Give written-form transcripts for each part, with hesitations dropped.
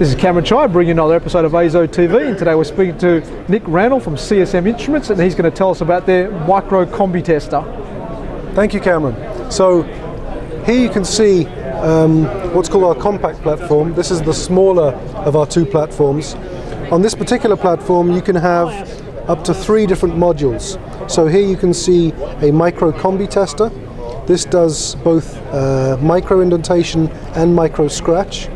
This is Cameron Chai bringing another episode of AZoTV, and today we're speaking to Nick Randall from CSM Instruments, and he's going to tell us about their Micro Combi Tester. Thank you, Cameron. So here you can see what's called our compact platform. This is the smaller of our two platforms. On this particular platform you can have up to 3 different modules. So here you can see a Micro Combi Tester. This does both microindentation and microscratch.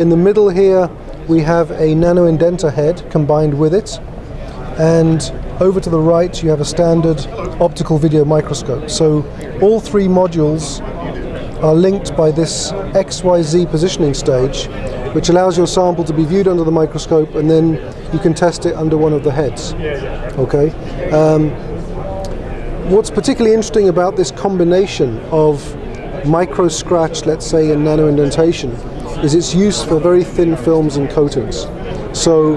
In the middle here we have a nanoindenter head combined with it, and over to the right you have a standard optical video microscope. So all 3 modules are linked by this XYZ positioning stage, which allows your sample to be viewed under the microscope, and then you can test it under one of the heads. Okay. What's particularly interesting about this combination of microscratch, let's say, and nanoindentation is its use for very thin films and coatings. So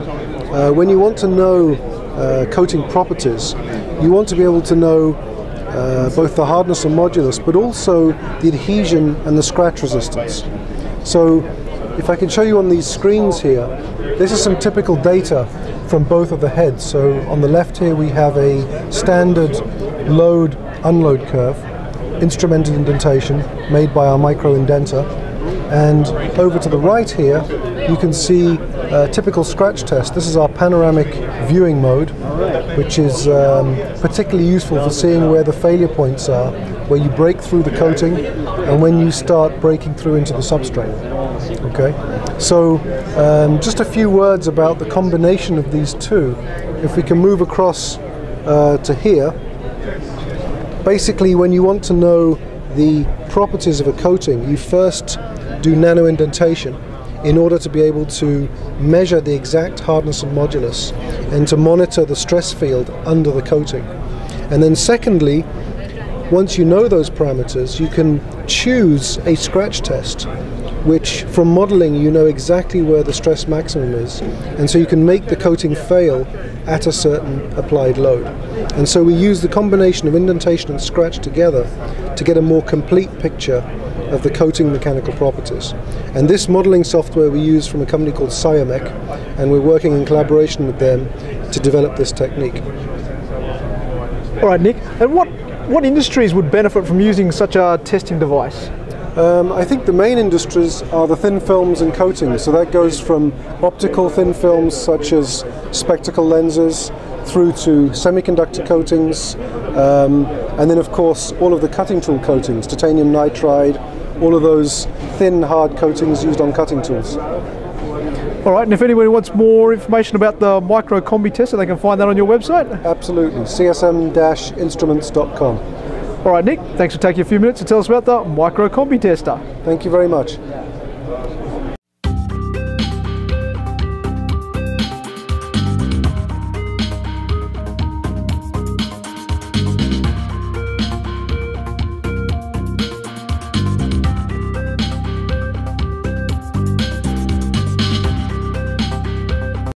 when you want to know coating properties, you want to be able to know both the hardness and modulus, but also the adhesion and the scratch resistance. So if I can show you on these screens here, this is some typical data from both of the heads. So on the left here we have a standard load-unload curve, instrumented indentation made by our microindenter. And over to the right here, you can see a typical scratch test. This is our panoramic viewing mode, which is particularly useful for seeing where the failure points are, where you break through the coating and when you start breaking through into the substrate. Okay, so just a few words about the combination of these two. If we can move across to here, basically when you want to know the properties of a coating, you first do nanoindentation in order to be able to measure the exact hardness and modulus and to monitor the stress field under the coating. And then secondly, once you know those parameters, you can choose a scratch test, which from modeling you know exactly where the stress maximum is, and so you can make the coating fail at a certain applied load. And so we use the combination of indentation and scratch together to get a more complete picture of the coating mechanical properties. And this modeling software we use from a company called Siamec, and we're working in collaboration with them to develop this technique. All right, Nick, and what industries would benefit from using such a testing device? I think the main industries are the thin films and coatings, so that goes from optical thin films such as spectacle lenses through to semiconductor coatings, and then of course all of the cutting tool coatings, titanium nitride, all of those thin hard coatings used on cutting tools. Alright, and if anybody wants more information about the Micro Combi Tester, they can find that on your website? Absolutely, csm-instruments.com. All right, Nick, thanks for taking a few minutes to tell us about the Micro Combi Tester. Thank you very much.